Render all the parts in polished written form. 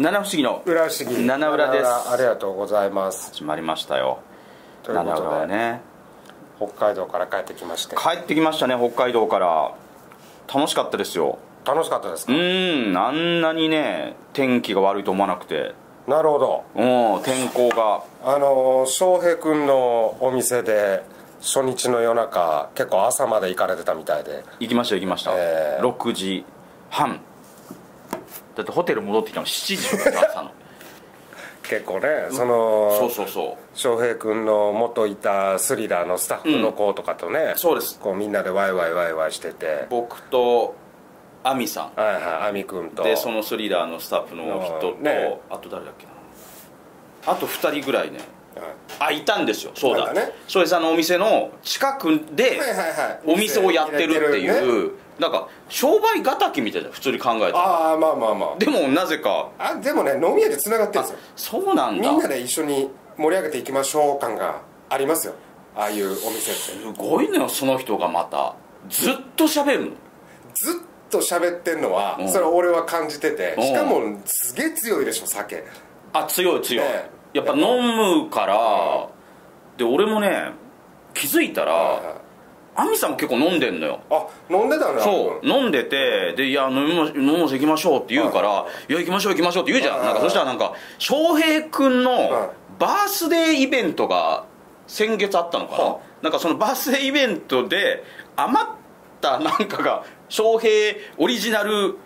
七不思議の裏不思議七浦です。ありがとうございます。始まりましたよ。ということで七浦はね、北海道から帰ってきまして。帰ってきましたね、北海道から。楽しかったですよ。楽しかったですか。あんなにね、天気が悪いと思わなくて。なるほど。天候が翔平君のお店で初日の夜中、結構朝まで行かれてたみたいで。行きました行きました、6時半だって。ホテル戻ってきたの7時とか朝の結構ね、翔平君の元いたスリラーのスタッフの子とかとね、そうです、こうみんなでワイワイワイワイしてて、僕と亜美さん、はいはい、亜美君とで、そのスリラーのスタッフの人と、あと誰だっけな、あと2人ぐらいね、あ、いたんですよ。そうだ、翔平さんのお店の近くでお店をやってるっていう、なんか商売敵みたいな、普通に考えて。ああ、まあまあまあ。でもなぜか、あ、でもね、飲み屋でつながってるんですよ。そうなんだ。みんなで一緒に盛り上げていきましょう感がありますよ、ああいうお店って。すごいのよ、その人が。またずっと喋るの。ずっと喋ってんのは、それは俺は感じてて、しかもすげえ強いでしょ、酒。あ、強い強い、やっぱ飲むから。で、俺もね、気づいたら亜美さんも結構飲んでんのよ。あ、飲んでたね。そう、飲んでて、で、いや、飲みます行きましょうって言うから、いや、行きましょう行きましょうって言うじゃん。なんかそしたら、なんか翔平君のバースデーイベントが先月あったのかな。なんかそのバースデーイベントで余ったなんかが翔平オリジナル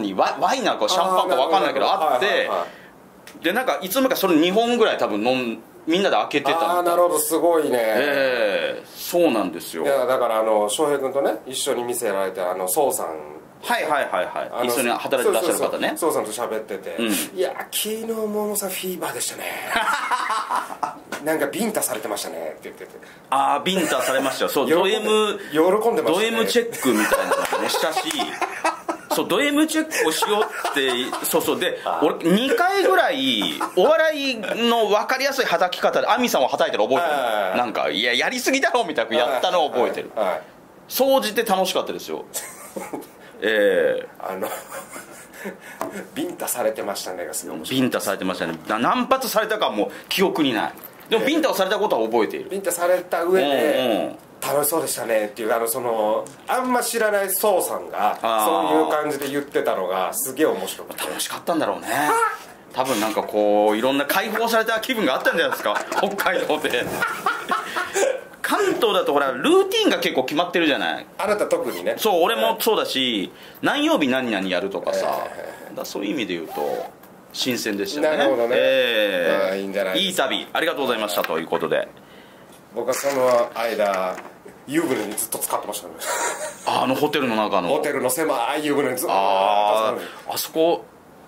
ワインなんかシャンパンか分かんないけどあって、で、なんかいつの間にかそれ2本ぐらい多分みんなで開けてた。ああ、なるほど、すごいね。そうなんですよ。いや、だから翔平君とね、一緒に店やられてる宋さん、はいはいはいはい、一緒に働いてらっしゃる方ね、宋さんと喋ってて、いや、昨日もさ、フィーバーでしたね、なんかビンタされてましたねって言ってて。ああ、ビンタされましたよ。そう、ド M チェックみたいなのもしたし、そう、ド M チェックをしようって。そうそう、で、俺2回ぐらいお笑いの分かりやすいはたき方で亜美さんをはたいてる覚えてる。なんか、いや、やりすぎだろみたいなやったのを覚えてる。総じて楽しかったですよ。ビンタされてましたねがすごい面白い。ビンタされてましたね。何発されたかも記憶にない。でもビンタをされたことは覚えている。ビンタされた上で、楽しそうでしたねっていう、あんま知らない宋さんがそういう感じで言ってたのがすげえ面白くて。楽しかったんだろうね、多分。なんかこう、いろんな解放された気分があったんじゃないですか、北海道で。関東だとほら、ルーティンが結構決まってるじゃない、あなた特にね。そう、俺もそうだし、何曜日何々やるとかさ、そういう意味で言うと新鮮でしたね。なるほどね。いいんじゃないですか。いい旅ありがとうございましたということで、僕はその間湯船にずっと使ってましたね。ホテルの中の、ホテルの狭い湯船にずっと。あそこ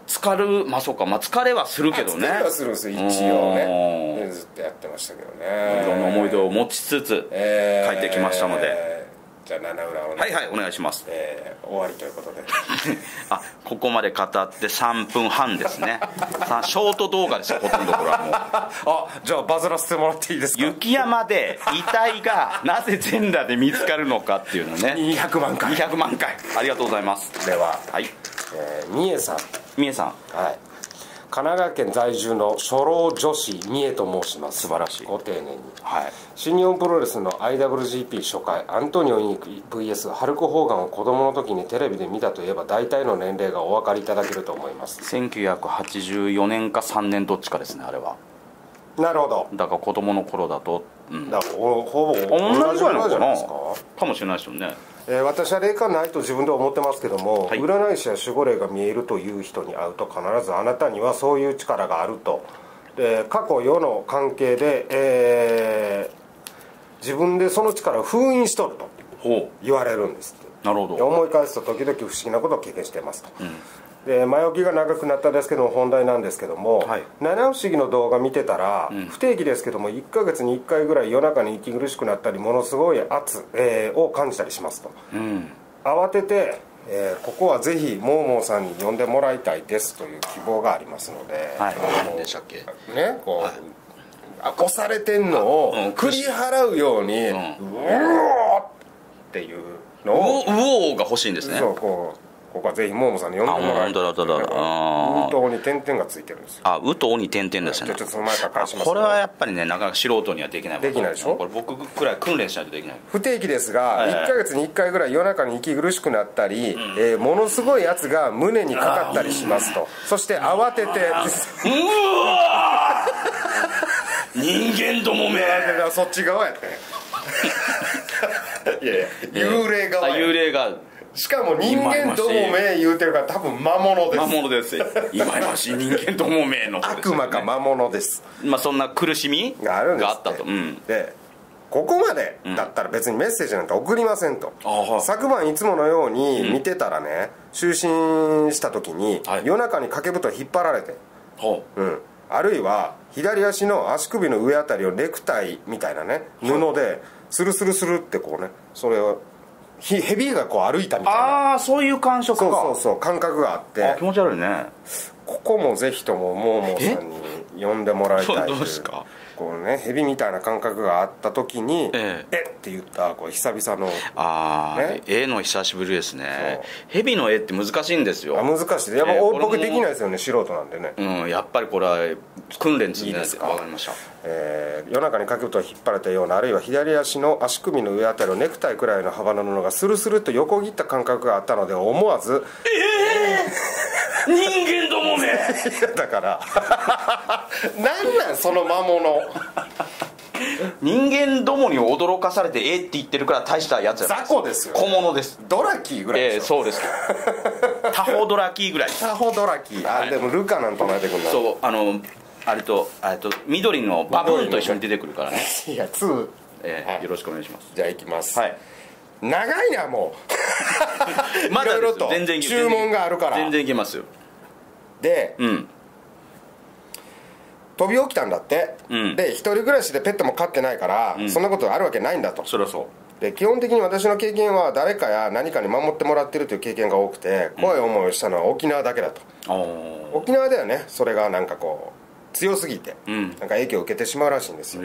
浸かる。まあ、そうか、まあ疲れはするけどね。疲れはするんですよ、一応ね。ずっとやってましたけどね。いろんな思い出を持ちつつ帰ってきましたので、じゃあ七浦をね、はいはい、お願いします。終わりということであ、ここまで語って3分半ですね。ショート動画ですよ、ほとんどこれはもう。あ、じゃあバズらせてもらっていいですか。雪山で遺体がなぜ全裸で見つかるのかっていうのね。200万回200万回、ありがとうございます。では、はい、みえさん、みえさん、はい、神奈川県在住の初老女子みえと申します。素晴らしい。ご丁寧に。はい。新日本プロレスの IWGP 初回、アントニオ猪木 VS ハルク・ホーガンを子供の時にテレビで見たといえば、大体の年齢がお分かりいただけると思います。1984年か3年どっちかですね、あれは。なるほど。だから子供の頃だと、だからほぼ同じぐらいのじゃないですか。かもしれないですよね。私は霊感ないと自分では思ってますけども、はい、占い師や守護霊が見えるという人に会うと、必ずあなたにはそういう力があると。で、過去世の関係で、自分でその力を封印しとると言われるんです。なるほど。思い返すと時々不思議なことを経験していますと。で、前置きが長くなったですけども、本題なんですけども、はい、七不思議の動画見てたら、不定期ですけども1ヶ月に1回ぐらい夜中に息苦しくなったり、ものすごい圧、を感じたりしますと、慌てて、ここはぜひモーモーさんに呼んでもらいたいですという希望がありますので、でしたっけね、こう、はい、越されてんのを振り払うように、うおーっていうのを、うおーが欲しいんですね。そう、こうここはぜひモーモさんに呼んでもらいたい。あ、本当だ、本当だ。ああ、うとうに点々がついてるんですよ。あ、うとうに点々ですよね。ちょっとその前から返します。これはやっぱりね、なかなか素人にはできない。できないでしょ。これ僕くらい訓練しないとできない。不定期ですが、1ヶ月に1回ぐらい夜中に息苦しくなったり、ものすごいやつが胸にかかったりしますと。そして慌てて、うわ人間どもめ。そっち側やって。いやいや、幽霊側。幽霊側。しかも人間どもめ言うてるから多分魔物です。魔物です。忌々しい人間どもめの、ね、悪魔か魔物です。まあそんな苦しみがあるんですって。があったと。うん、でここまでだったら別にメッセージなんか送りませんと。うん、昨晩いつものように見てたらね、就寝した時に夜中に掛け布団引っ張られて、はい、うん、あるいは左足の足首の上あたりをネクタイみたいなね布でスルスルスルってこうね、それをヘビーがこう歩いたみたいな、ああそういう感触か、そうそうそう、感覚があって、あ、気持ち悪いね。ここもぜひともモーモーさんに呼んでもらいたい。どうですか、こうね、ヘビみたいな感覚があった時に「えっ」って言ったこう久々の、ああ絵の久しぶりですね。ヘビの絵って難しいんですよ。難しい、やっぱ僕できないですよね、素人なんでね。うん、やっぱりこれは訓練するんですか。分かりました。夜中に掛け布団引っ張られたような、あるいは左足の足首の上あたりをネクタイくらいの幅の布がスルスルと横切った感覚があったので、思わず「人間どもめ」だから何なんその魔物人間どもに驚かされて「えっ」って言ってるから大したやつや、雑魚ですよ、小物です、ドラキーぐらいです。そうです、タホドラキーぐらい、タホドラキー。あ、でもルカなんとなってくるんだ。そう、あれと緑のバブーンと一緒に出てくるからね。いや2、よろしくお願いします。じゃあいきます。はい、長いな、もうまだいろいろと注文があるから。全然いけますよ。で、うん、飛び起きたんだって、うん、で一人暮らしでペットも飼ってないから、うん、そんなことあるわけないんだと。そりゃそうで、基本的に私の経験は誰かや何かに守ってもらってるという経験が多くて、怖い思いをしたのは沖縄だけだと、うん、沖縄ではね、それがなんかこう強すぎて、うん、なんか影響を受けてしまうらしいんですよ。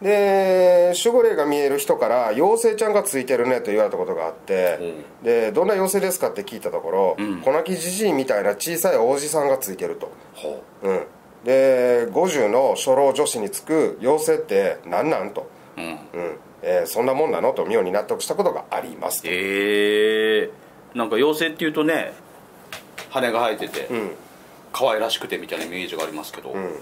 で守護霊が見える人から「妖精ちゃんがついてるね」と言われたことがあって、うん、でどんな妖精ですかって聞いたところ、うん、小泣きじじいみたいな小さいおじさんがついてると。う、うん、で50の初老女子につく妖精って何なんと、うん、うん、そんなもんなのと妙に納得したことがあります。へえ、なんか妖精っていうとね、羽が生えてて、うん、可愛らしくてみたいなイメージがありますけど、うん、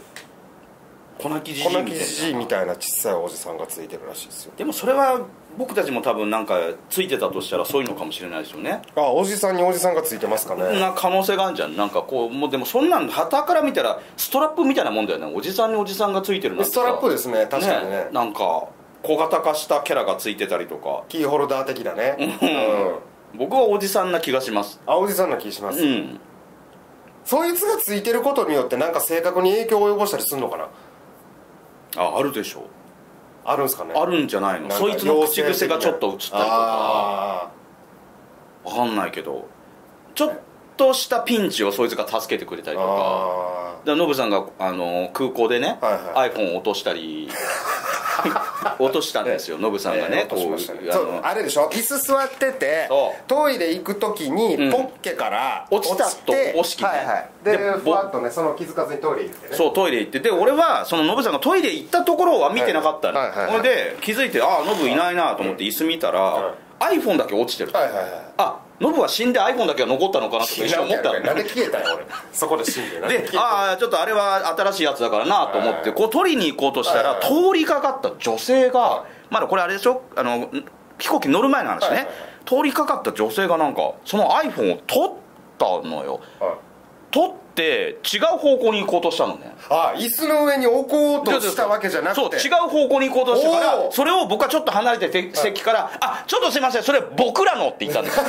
小泣きじじいみたいな小さいおじさんがついてるらしいですよ。でもそれは僕たちも多分なんかついてたとしたらそういうのかもしれないですよね。ああ、おじさんにおじさんがついてますかね。そんな可能性があるんじゃん。なんかこう、もうでもそんなん旗から見たらストラップみたいなもんだよね。おじさんにおじさんがついてるの。ストラップですね、確かにね。なんか小型化したキャラがついてたりとか、キーホルダー的だね。うん、僕はおじさんな気がします。あ、おじさんな気します。うん、そいつがついてることによってなんか性格に影響を及ぼしたりするのかな。あ、あるでしょう。あるんですかね。あるんじゃないの。そいつの口癖がちょっと映ったりとか、分かんないけど、ちょっとしたピンチをそいつが助けてくれたりとか。ノブさんが空港でね、 iPhone を落としたり落としたんですよ、ノブさんがね。あれでしょ、椅子座っててトイレ行く時にポッケから落ちたとおしきで、ふわっとね、その気づかずにトイレ行ってね。そう、トイレ行ってて、俺はそのノブさんがトイレ行ったところは見てなかったの。それで気づいて、ああノブいないなと思って椅子見たら iPhone だけ落ちてる。あ、ノブは死んで iPhone だけは残ったのかなと一瞬思ったの。なんで消えたよ俺、そこで死んで。で、ああちょっとあれは新しいやつだからなと思ってこう取りに行こうとしたら、通りかかった女性が、まだこれあれでしょ、飛行機乗る前の話ね。通りかかった女性がなんかその iPhone を取ったのよ。取って違う方向に行こうとしたのね。ああ、椅子の上に置こうとしたわけじゃなくて、そう、違う方向に行こうとしたから、それを僕はちょっと離れて席から「あ、ちょっとすいません、それ僕らの」って言ったんですよ。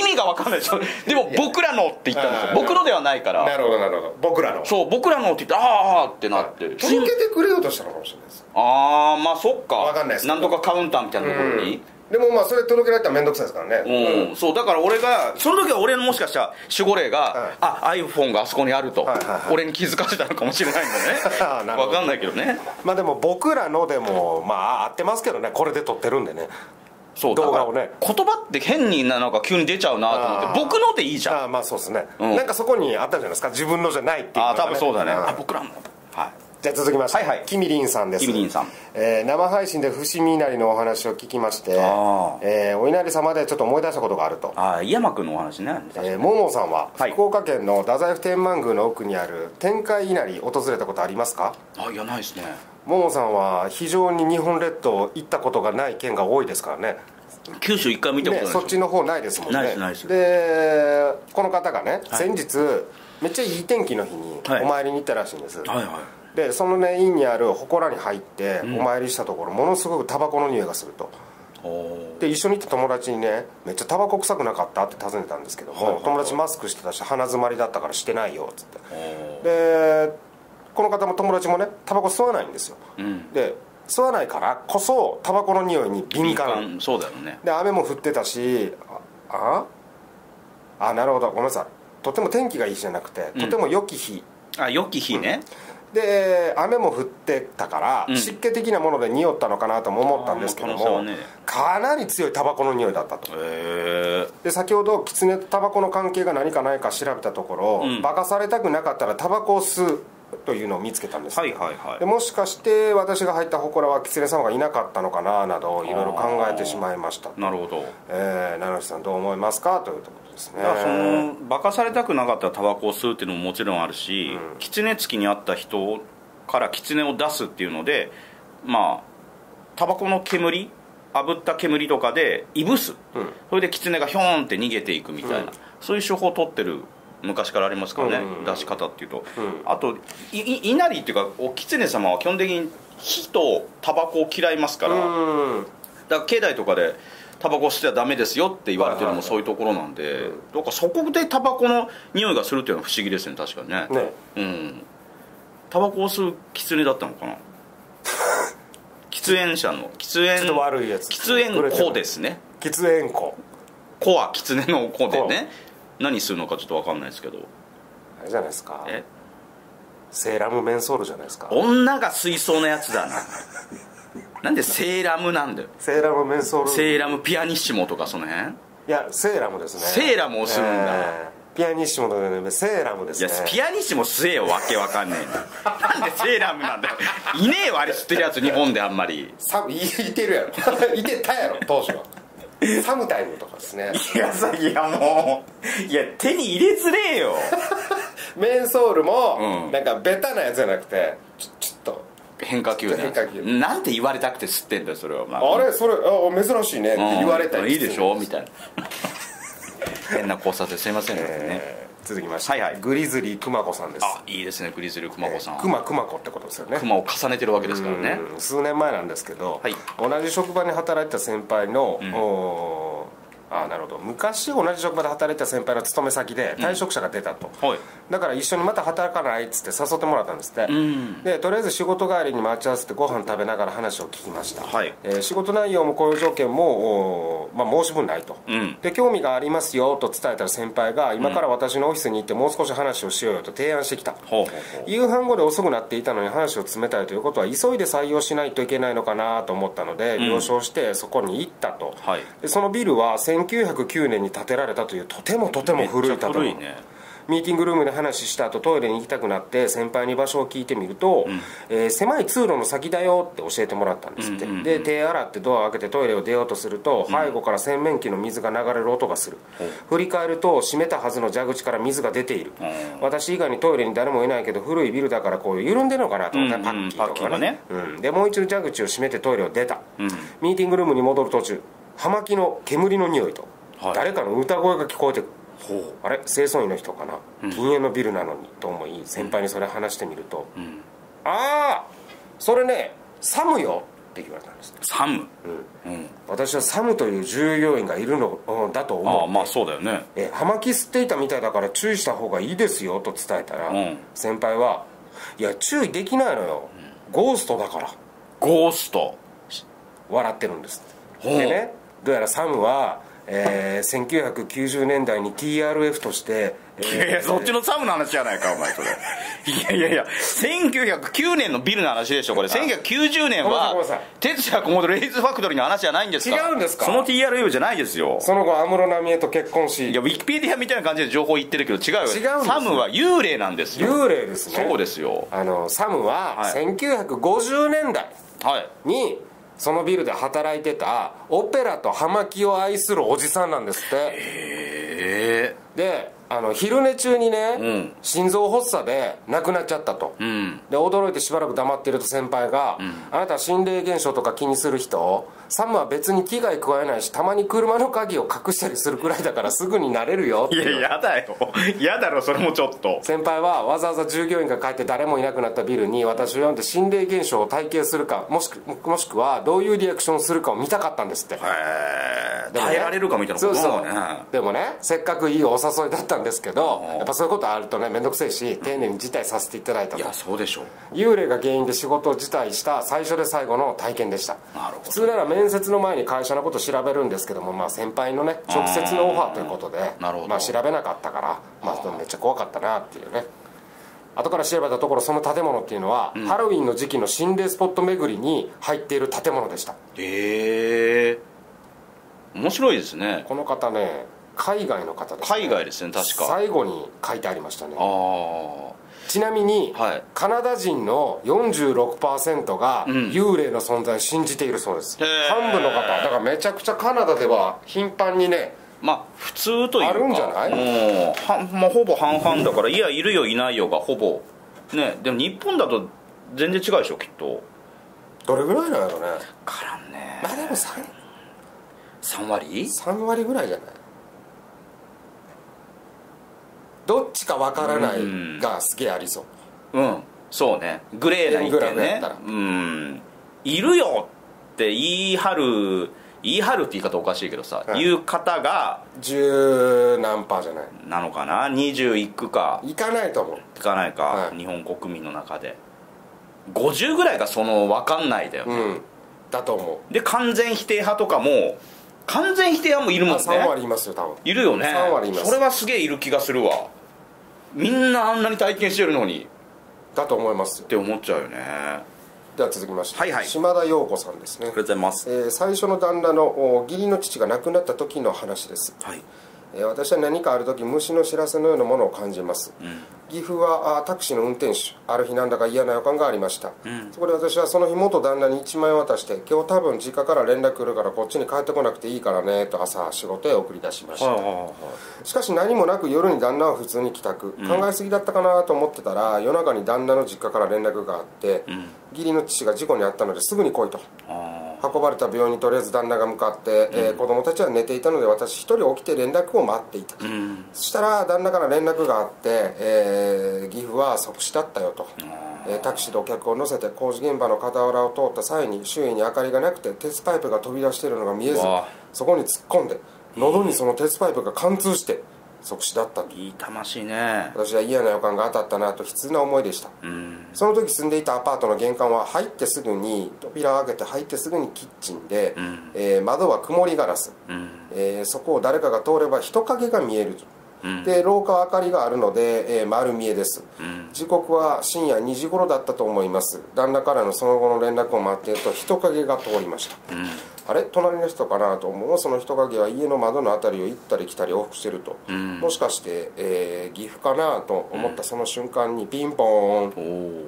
意味が分かんないでしょ。でも「僕らの」って言ったんですよ。僕のではないから。なるほどなるほど、僕らの。そう、僕らのって言って、ああってなって、届けてくれようとしたのかもしれないです。ああ、まあそっか、分かんないです。なんとかカウンターみたいなところに。でもまあそれ届けられたら面倒くさいですからね。うん、そう、だから俺がその時は、俺のもしかしたら守護霊が「あ、 iPhone があそこにある」と俺に気づかせたのかもしれないんだね。分かんないけどね。まあでも「僕らの」でもまあ合ってますけどね、これで撮ってるんでね。そう動画をね、言葉って変になんか急に出ちゃうなと思って、僕のでいいじゃん。ああ、まあそうですね、なんかそこにあったんじゃないですか、自分のじゃないっていう。ああ、多分そうだね。あ、僕らも。はい、じゃあ続きまして、キミリンさんです。キミリンさん、生配信で伏見稲荷のお話を聞きまして、お稲荷様でちょっと思い出したことがあると。ああ、井山君のお話ね。モモさんは福岡県の太宰府天満宮の奥にある天海稲荷訪れたことありますか？あ、いや、ないですね。モモさんは非常に日本列島行ったことがない県が多いですからね。九州一回見たことない、ね、そっちの方ないですもんね。ないです、ないです。でこの方がね、先日めっちゃいい天気の日にお参りに行ったらしいんです。はいはい。でそのね、院にある祠に入ってお参りしたところ、ものすごくタバコの匂いがすると。で一緒に行った友達にね、めっちゃタバコ臭くなかったって尋ねたんですけども、友達マスクしてたし鼻詰まりだったからしてないよっつって。でこの方も友達もね、タバコ吸わないんですよ、うん、で吸わないからこそタバコの匂いに敏感。そうだよね。で雨も降ってたし、あ、なるほど、ごめんなさい、とても天気がいい日じゃなくて、とても良き日、うん、あ、良き日ね、うん。で雨も降ってたから、うん、湿気的なもので匂ったのかなとも思ったんですけども、ね、かなり強いタバコの匂いだったと。で先ほどキツネとタバコの関係が何かないか調べたところ、うん、化かされたくなかったらタバコを吸うというのを見つけたんです。でもしかして私が入った祠はキツネ様がいなかったのかななどいろいろ考えてしまいました。なるほど。七瀬さんどう思いますかというところ。いや、その化かされたくなかったらタバコを吸うっていうのももちろんあるし、うん、狐付きにあった人から狐を出すっていうので、まあタバコの煙、炙った煙とかでいぶす、うん、それで狐がヒョーンって逃げていくみたいな、うん、そういう手法を取ってる昔からありますからね、出し方っていうと、うん、あと稲荷っていうかお狐様は基本的に火とタバコを嫌いますから、うん、だから境内とかでタバコ吸ってはダメですよって言われてるのもそういうところなんで、なんかそこでタバコの匂いがするっていうのは不思議ですね。確かにね。ね、うん。タバコを吸う狐だったのかな。喫煙者の喫煙、ちょっと悪いやつ。喫煙子ですね。喫煙子。子は狐の子でね。何するのかちょっとわかんないですけど。あれじゃないですか。え？セーラムメンソールじゃないですか。女が吸いそうなやつだな。なんでセーラムなんだよ。セーラムメンソール、セーラムピアニッシモとかその辺。いや、セーラムですね。セーラムをするんだ、ピアニッシモとね、セーラムですね。いや、ピアニッシモ吸えよ、わけわかんねえな。なんでセーラムなんだよ。いねえよ、あれ吸ってるやつ日本であんまり。いてるやろ。いてたやろ当初は。サムタイムとかですね。いやさ、いやもう、いや手に入れづれえよ。メンソールも、うん、なんかベタなやつじゃなくてちょっと変化球なんて言われたくて吸ってんだよそれは。あれそれ珍しいねって言われたりいいでしょみたいな。変な交差点すいませんね。続きましてグリズリー熊子さんです。あ、いいですね、グリズリー熊子さん。熊子ってことですよね。熊を重ねてるわけですからね。数年前なんですけど、同じ職場に働いた先輩の、あ、なるほど、昔同じ職場で働いた先輩の勤め先で退職者が出たと、うん、はい、だから一緒にまた働かないっつって誘ってもらったんですって、うん、でとりあえず仕事帰りに待ち合わせてご飯食べながら話を聞きました、はい、仕事内容も雇用条件も、まあ、申し分ないと、うん、で興味がありますよと伝えたら先輩が、今から私のオフィスに行ってもう少し話をしようよと提案してきた、うん、夕飯後で遅くなっていたのに話を詰めたいということは急いで採用しないといけないのかなと思ったので、うん、了承してそこに行ったと、はい、でそのビルは1909年に建てられたというとてもとても古い建物、ね、ミーティングルームで話した後トイレに行きたくなって先輩に場所を聞いてみると、うん、狭い通路の先だよって教えてもらったんですって。で手洗ってドアを開けてトイレを出ようとすると、うん、背後から洗面器の水が流れる音がする、うん、振り返ると閉めたはずの蛇口から水が出ている、うん、私以外にトイレに誰もいないけど古いビルだからこう緩んでるのかなと思ったらパッキーとかね、でもう一度蛇口を閉めてトイレを出た、うん、ミーティングルームに戻る途中葉巻の煙の匂いと、はい、誰かの歌声が聞こえてくる。ほう、あれ清掃員の人かな、うん、禁煙のビルなのにと思い先輩にそれ話してみると、うん、ああそれねサムよって言われたんです。サム、私はサムという従業員がいるのだと思う。ああ、まあそうだよね。葉巻吸っていたみたいだから注意した方がいいですよと伝えたら、うん、先輩は「いや注意できないのよ、ゴーストだから。ゴースト」笑ってるんですって。でね、どうやらサムは、1990年代に TRF として、そっちのサムの話じゃないかお前それ。いやいやいや、1909年のビルの話でしょこれ。1990年は鉄也小本レイズファクトリーの話じゃないんですか。違うんですか。その TRF じゃないですよ。その後安室奈美恵と結婚し、いやウィキペディアみたいな感じで情報言ってるけど違うよ。違うんです。サムは幽霊なんですよ。幽霊ですね。そうですよ。サムは1950年代に、はい、そのビルで働いてたオペラと葉巻を愛するおじさんなんですって。へえ。で昼寝中にね、うん、心臓発作で亡くなっちゃったと、うん、で驚いてしばらく黙ってると先輩が、うん「あなた心霊現象とか気にする人、サムは別に危害加えないし、たまに車の鍵を隠したりするくらいだからすぐに慣れるよ」って。いややだよ、やだろそれもちょっと。先輩はわざわざ従業員が帰って誰もいなくなったビルに私を呼んで心霊現象を体験するか、もしくはどういうリアクションするかを見たかったんですって。へえ、ね、耐えられるかみたいなことだね。そうそう。でもね、せっかくいいお誘いだったんですけど、やっぱそういうことあるとね面倒くせえし、丁寧に辞退させていただいたと。いやそうでしょう。幽霊が原因で仕事を辞退した最初で最後の体験でした。なるほど。普通なら面接の前に会社のこと調べるんですけども、まあ、先輩のね直接のオファーということで、まあ、調べなかったから、まあ、めっちゃ怖かったなっていうね。後から調べたところ、その建物っていうのは、うん、ハロウィンの時期の心霊スポット巡りに入っている建物でした。へえ、面白いですね。この方ね海外の方ですね。海外ですね、確か。最後に書いてありましたね。ああ。ちなみに、はい、カナダ人の 46% が幽霊の存在を信じているそうです、うん、半分の方だからめちゃくちゃカナダでは頻繁にね、まあ普通というかあるんじゃないもうは、まあ、ほぼ半々だから、いやいるよいないよがほぼね。でも日本だと全然違うでしょきっと。どれぐらいなんやろうね。からんね。まあでも3割 ?3 割ぐらいじゃない。どっちかわからないがすげえありそう。うん、そうね、グレーな意見ね。うん、いるよって言い張るって言い方おかしいけどさ、言う方が10何パーじゃないなのかな。20いくかいかないと思う。いかないか。日本国民の中で50ぐらいがその分かんないだよね。うんだと思う。で完全否定派とかも、完全否定派もいるもんね。3割いますよ多分。いるよね。3割います。それはすげえいる気がするわ。みんなあんなに体験してるのにだと思いますって思っちゃうよね。では続きまして、はいはい、島田陽子さんですね。ありがとうございます、最初の旦那の義理の父が亡くなった時の話です、はい。私は何かある時虫の知らせのようなものを感じます、うん、岐阜はタクシーの運転手、ある日なんだか嫌な予感がありました、うん、そこで私はその日元旦那に1万円渡して、今日多分実家から連絡来るからこっちに帰ってこなくていいからねと朝仕事へ送り出しました、はいはいはい、しかし何もなく夜に旦那は普通に帰宅、うん、考えすぎだったかなと思ってたら夜中に旦那の実家から連絡があって、うん、義理の父が事故に遭ったのですぐに来いと。運ばれた病院にとりあえず旦那が向かって、うん、子供たちは寝ていたので私一人起きて連絡を待っていた、うん、そしたら旦那から連絡があって、岐阜は即死だったよと、タクシーでお客を乗せて工事現場の傍らを通った際に周囲に明かりがなくて鉄パイプが飛び出しているのが見えず、そこに突っ込んで喉にその鉄パイプが貫通して即死だったと。いい魂ね。私は嫌な予感が当たったなと悲痛な思いでした、うん、その時住んでいたアパートの玄関は入ってすぐに扉を開けて入ってすぐにキッチンで、うん、窓は曇りガラス、うん、そこを誰かが通れば人影が見えると、うん、で廊下は明かりがあるので、丸見えです、うん、時刻は深夜2時頃だったと思います。旦那からのその後の連絡を待っていると人影が通りました、うん、あれ隣の人かなと思う。その人影は家の窓の辺りを行ったり来たり往復してると、うん、もしかして、岐阜かなと思ったその瞬間にピンポーン、うん、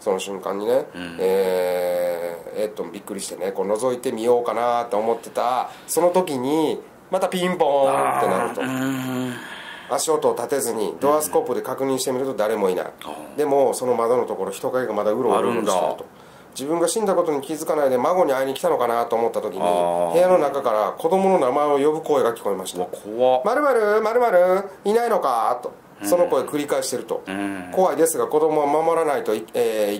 その瞬間にね、うん、びっくりしてね、こう覗いてみようかなと思ってたその時にまたピンポーンってなると、足音を立てずにドアスコープで確認してみると誰もいない、うん、でもその窓のところ人影がまだうろうろしてると。自分が死んだことに気づかないで孫に会いに来たのかなと思った時に部屋の中から子供の名前を呼ぶ声が聞こえました。怖っ。「〇〇〇〇いないのか」とその声を繰り返してると、うん、怖いですが子供は守らないと い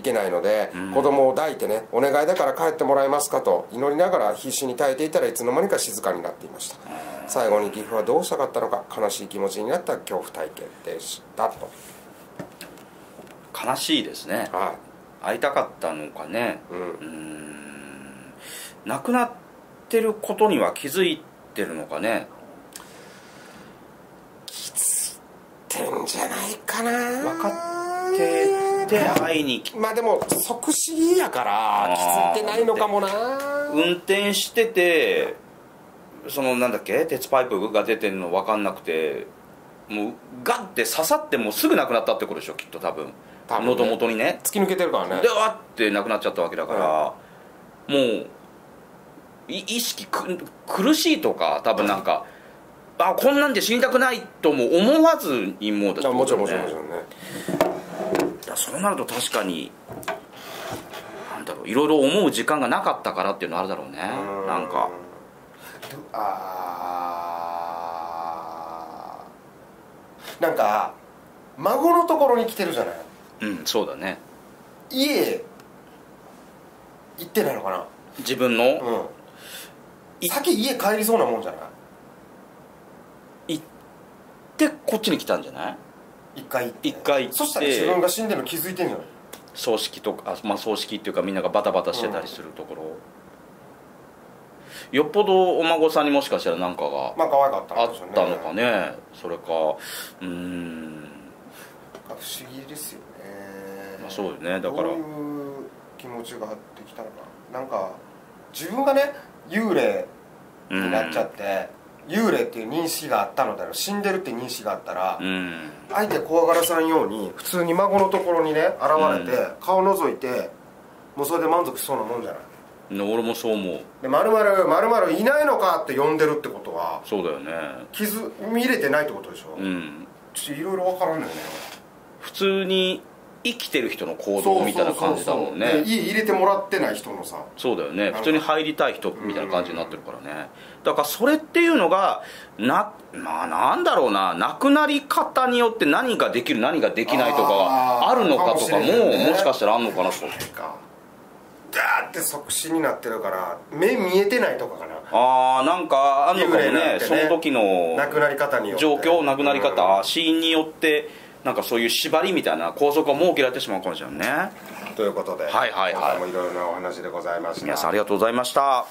けないので、うん、子供を抱いてね、お願いだから帰ってもらえますかと祈りながら必死に耐えていたらいつの間にか静かになっていました、うん、最後に岐阜はどうしたかったのか悲しい気持ちになった恐怖体験でしたと。悲しいですね。はい、会いたかったのかね、うん、亡くなってることには気づいてるのかね。気づいてんじゃないないかな。分かってて会いに来て、まあでも即死やから気づいてないのかもな。運転しててそのなんだっけ鉄パイプが出てるの分かんなくて、もうガッて刺さってもうすぐなくなったってことでしょきっと、多分喉元にね突き抜けてるからね、でわってなくなっちゃったわけだから、もう意識苦しいとか、多分なんかあこんなんで死にたくないとも思わずにもうだと思うね。もちろんもちろんね。そうなると確かになんだろう、いろいろ思う時間がなかったからっていうのあるだろうね。なんかあーなんか孫のところに来てるじゃない。うんそうだね。家行ってないのかな自分の、うん、先家帰りそうなもんじゃない。でこっちに来たんじゃない？一回行ってそしたら自分が死んでるの気づいてんじゃない？葬式とか、まあ、葬式っていうかみんながバタバタしてたりするところ、うん、よっぽどお孫さんにもしかしたら何かがまあ可愛かったあったのかね。それか不思議ですよね。まあそうよね。だからどういう気持ちができたのかなんか自分がね幽霊になっちゃって、うん幽霊っていう認識があったのだろう、死んでるって認識があったら、うん、相手怖がらさんように普通に孫のところにね現れて、うん、顔覗いてもうそれで満足しそうなもんじゃない。俺もそう思う。で「まるまるまるまるいないのか」って呼んでるってことはそうだよね。傷見れてないってことでしょ。うんちょっといろいろ分からんのよね。普通に生きてる人の行動みたいな感じだもんね。家入れてもらってない人のさ。そうだよね。普通に入りたい人みたいな感じになってるからね。だからそれっていうのがまあなんだろうな、亡くなり方によって何ができる何ができないとかがあるのかとかも、もしかしたらあんのかなと。だって即死になってるから目見えてないとかかな。あーなんかあんのかもね。その時の亡くなり方によって、状況亡くなり方死因によってなんかそういう縛りみたいな拘束を設けられてしまうかもしれないね。ということで、はいはいはい、今回もいろいろなお話でございました。皆さんありがとうございました。